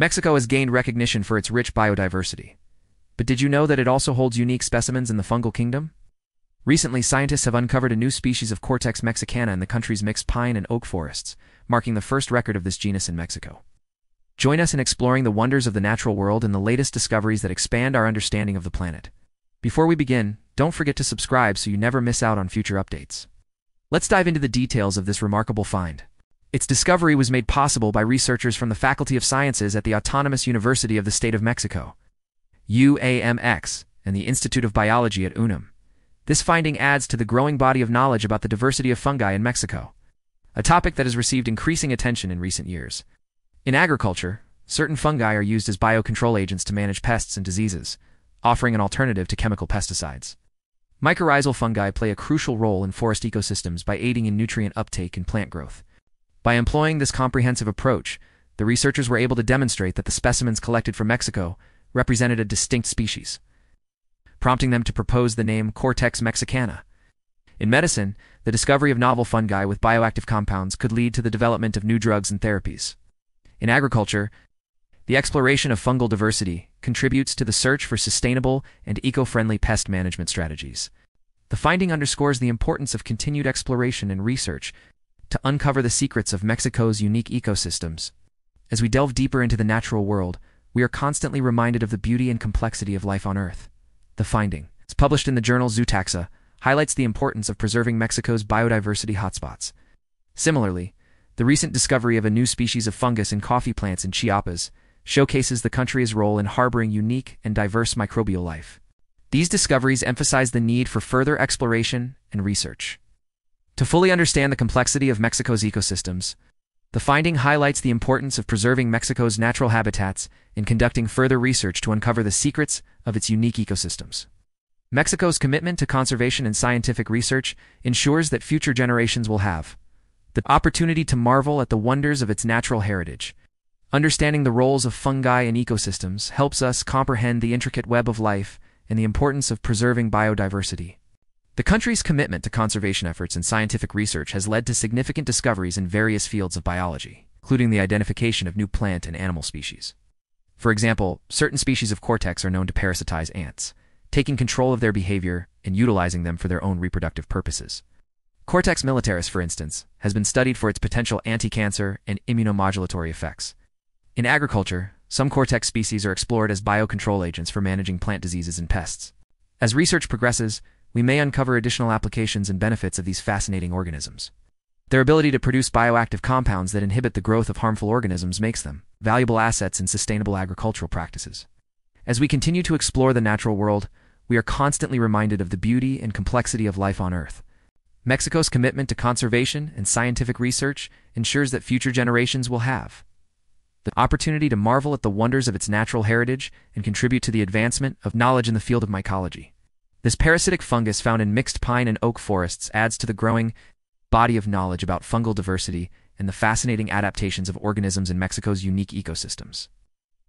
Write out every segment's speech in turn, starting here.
Mexico has gained recognition for its rich biodiversity. But did you know that it also holds unique specimens in the fungal kingdom? Recently, scientists have uncovered a new species of Cordyceps mexicana in the country's mixed pine and oak forests, marking the first record of this genus in Mexico. Join us in exploring the wonders of the natural world and the latest discoveries that expand our understanding of the planet. Before we begin, don't forget to subscribe so you never miss out on future updates. Let's dive into the details of this remarkable find. Its discovery was made possible by researchers from the Faculty of Sciences at the Autonomous University of the State of Mexico, UAEMéx, and the Institute of Biology at UNAM. This finding adds to the growing body of knowledge about the diversity of fungi in Mexico, a topic that has received increasing attention in recent years. In agriculture, certain fungi are used as biocontrol agents to manage pests and diseases, offering an alternative to chemical pesticides. Mycorrhizal fungi play a crucial role in forest ecosystems by aiding in nutrient uptake and plant growth. By employing this comprehensive approach, the researchers were able to demonstrate that the specimens collected from Mexico represented a distinct species, prompting them to propose the name Cordyceps mexicana. In medicine, the discovery of novel fungi with bioactive compounds could lead to the development of new drugs and therapies. In agriculture, the exploration of fungal diversity contributes to the search for sustainable and eco-friendly pest management strategies. The finding underscores the importance of continued exploration and research to uncover the secrets of Mexico's unique ecosystems. As we delve deeper into the natural world, we are constantly reminded of the beauty and complexity of life on Earth. The finding, published in the journal Zootaxa, highlights the importance of preserving Mexico's biodiversity hotspots. Similarly, the recent discovery of a new species of fungus in coffee plants in Chiapas showcases the country's role in harboring unique and diverse microbial life. These discoveries emphasize the need for further exploration and research. To fully understand the complexity of Mexico's ecosystems, the finding highlights the importance of preserving Mexico's natural habitats and conducting further research to uncover the secrets of its unique ecosystems. Mexico's commitment to conservation and scientific research ensures that future generations will have the opportunity to marvel at the wonders of its natural heritage. Understanding the roles of fungi in ecosystems helps us comprehend the intricate web of life and the importance of preserving biodiversity. The country's commitment to conservation efforts and scientific research has led to significant discoveries in various fields of biology, including the identification of new plant and animal species. For example, certain species of cordyceps are known to parasitize ants, taking control of their behavior and utilizing them for their own reproductive purposes. Cordyceps militaris, for instance, has been studied for its potential anti-cancer and immunomodulatory effects. In agriculture, some cordyceps species are explored as biocontrol agents for managing plant diseases and pests. As research progresses, we may uncover additional applications and benefits of these fascinating organisms. Their ability to produce bioactive compounds that inhibit the growth of harmful organisms makes them valuable assets in sustainable agricultural practices. As we continue to explore the natural world, we are constantly reminded of the beauty and complexity of life on Earth. Mexico's commitment to conservation and scientific research ensures that future generations will have the opportunity to marvel at the wonders of its natural heritage and contribute to the advancement of knowledge in the field of mycology. This parasitic fungus found in mixed pine and oak forests adds to the growing body of knowledge about fungal diversity and the fascinating adaptations of organisms in Mexico's unique ecosystems.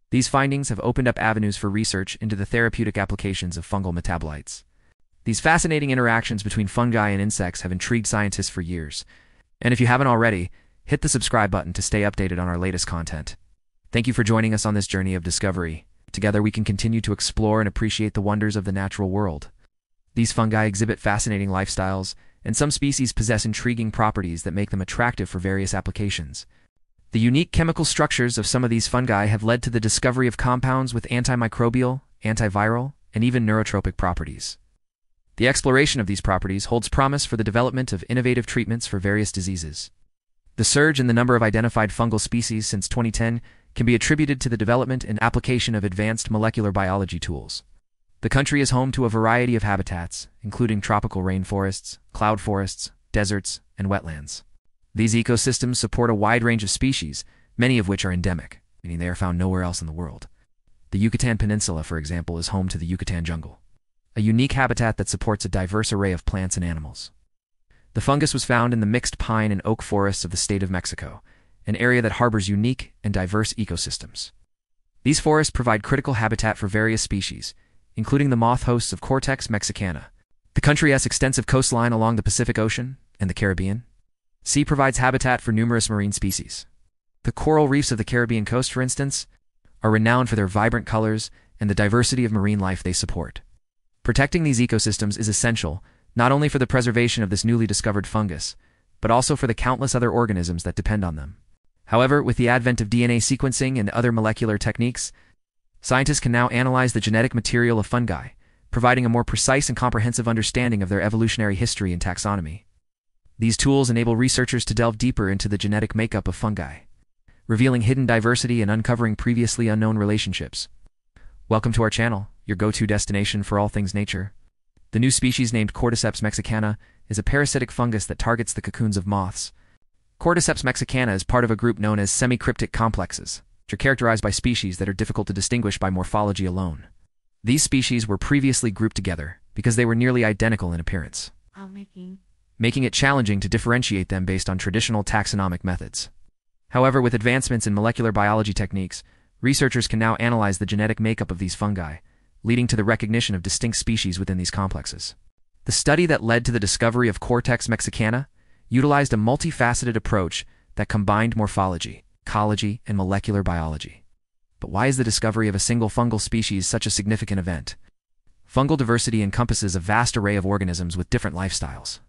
These findings have opened up avenues for research into the therapeutic applications of fungal metabolites. These fascinating interactions between fungi and insects have intrigued scientists for years. And if you haven't already, hit the subscribe button to stay updated on our latest content. Thank you for joining us on this journey of discovery. Together we can continue to explore and appreciate the wonders of the natural world. These fungi exhibit fascinating lifestyles, and some species possess intriguing properties that make them attractive for various applications. The unique chemical structures of some of these fungi have led to the discovery of compounds with antimicrobial, antiviral, and even neurotropic properties. The exploration of these properties holds promise for the development of innovative treatments for various diseases. The surge in the number of identified fungal species since 2010 can be attributed to the development and application of advanced molecular biology tools. The country is home to a variety of habitats, including tropical rainforests, cloud forests, deserts, and wetlands. These ecosystems support a wide range of species, many of which are endemic, meaning they are found nowhere else in the world. The Yucatan Peninsula, for example, is home to the Yucatan jungle, a unique habitat that supports a diverse array of plants and animals. The fungus was found in the mixed pine and oak forests of the state of Mexico, an area that harbors unique and diverse ecosystems. These forests provide critical habitat for various species, including the moth hosts of Cordyceps mexicana. The country has extensive coastline along the Pacific Ocean and the Caribbean Sea provides habitat for numerous marine species. The coral reefs of the Caribbean coast, for instance, are renowned for their vibrant colors and the diversity of marine life they support. Protecting these ecosystems is essential, not only for the preservation of this newly discovered fungus, but also for the countless other organisms that depend on them. However, with the advent of DNA sequencing and other molecular techniques, scientists can now analyze the genetic material of fungi, providing a more precise and comprehensive understanding of their evolutionary history and taxonomy. These tools enable researchers to delve deeper into the genetic makeup of fungi, revealing hidden diversity and uncovering previously unknown relationships. Welcome to our channel, your go-to destination for all things nature. The new species named Cordyceps mexicana is a parasitic fungus that targets the cocoons of moths. Cordyceps mexicana is part of a group known as semicryptic complexes, which are characterized by species that are difficult to distinguish by morphology alone. These species were previously grouped together because they were nearly identical in appearance, making it challenging to differentiate them based on traditional taxonomic methods. However, with advancements in molecular biology techniques, researchers can now analyze the genetic makeup of these fungi, leading to the recognition of distinct species within these complexes. The study that led to the discovery of Cordyceps mexicana utilized a multifaceted approach that combined morphology, ecology, and molecular biology. But why is the discovery of a single fungal species such a significant event? Fungal diversity encompasses a vast array of organisms with different lifestyles.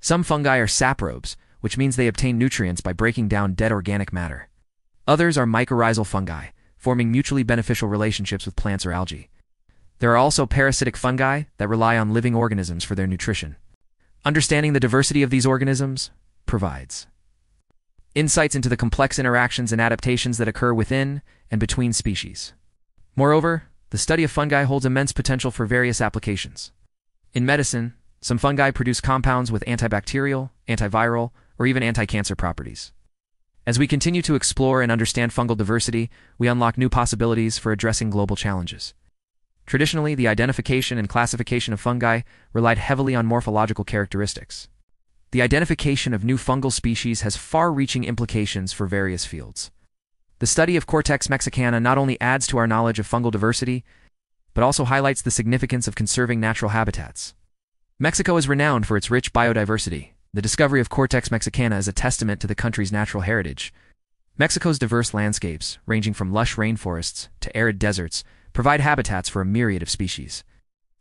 Some fungi are saprobes, which means they obtain nutrients by breaking down dead organic matter. Others are mycorrhizal fungi, forming mutually beneficial relationships with plants or algae. There are also parasitic fungi that rely on living organisms for their nutrition. Understanding the diversity of these organisms provides insights into the complex interactions and adaptations that occur within and between species. Moreover, the study of fungi holds immense potential for various applications. In medicine, some fungi produce compounds with antibacterial, antiviral, or even anti-cancer properties. As we continue to explore and understand fungal diversity, we unlock new possibilities for addressing global challenges. Traditionally, the identification and classification of fungi relied heavily on morphological characteristics. The identification of new fungal species has far-reaching implications for various fields. The study of Cordyceps mexicana not only adds to our knowledge of fungal diversity, but also highlights the significance of conserving natural habitats. Mexico is renowned for its rich biodiversity. The discovery of Cordyceps mexicana is a testament to the country's natural heritage. Mexico's diverse landscapes, ranging from lush rainforests to arid deserts, provide habitats for a myriad of species.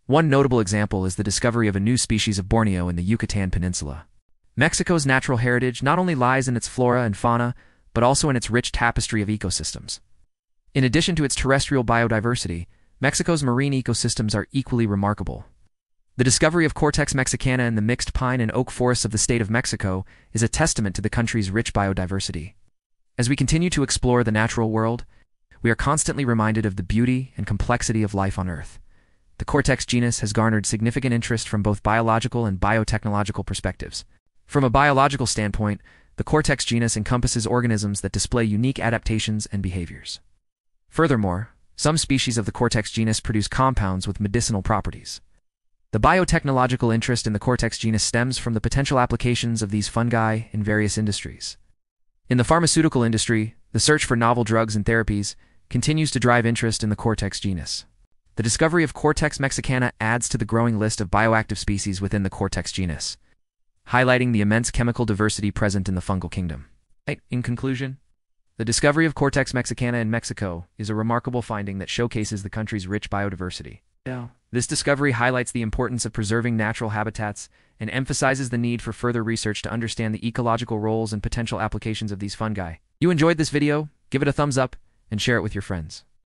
One notable example is the discovery of a new species of Borneo in the Yucatan Peninsula. Mexico's natural heritage not only lies in its flora and fauna, but also in its rich tapestry of ecosystems. In addition to its terrestrial biodiversity, Mexico's marine ecosystems are equally remarkable. The discovery of Cordyceps mexicana in the mixed pine and oak forests of the state of Mexico is a testament to the country's rich biodiversity. As we continue to explore the natural world, we are constantly reminded of the beauty and complexity of life on Earth. The Cordyceps genus has garnered significant interest from both biological and biotechnological perspectives. From a biological standpoint, the Cordyceps genus encompasses organisms that display unique adaptations and behaviors. Furthermore, some species of the Cordyceps genus produce compounds with medicinal properties. The biotechnological interest in the Cordyceps genus stems from the potential applications of these fungi in various industries. In the pharmaceutical industry, the search for novel drugs and therapies continues to drive interest in the Cordyceps genus. The discovery of Cordyceps mexicana adds to the growing list of bioactive species within the Cordyceps genus, highlighting the immense chemical diversity present in the fungal kingdom. In conclusion, the discovery of Cordyceps mexicana in Mexico is a remarkable finding that showcases the country's rich biodiversity. This discovery highlights the importance of preserving natural habitats and emphasizes the need for further research to understand the ecological roles and potential applications of these fungi. If you enjoyed this video, give it a thumbs up and share it with your friends.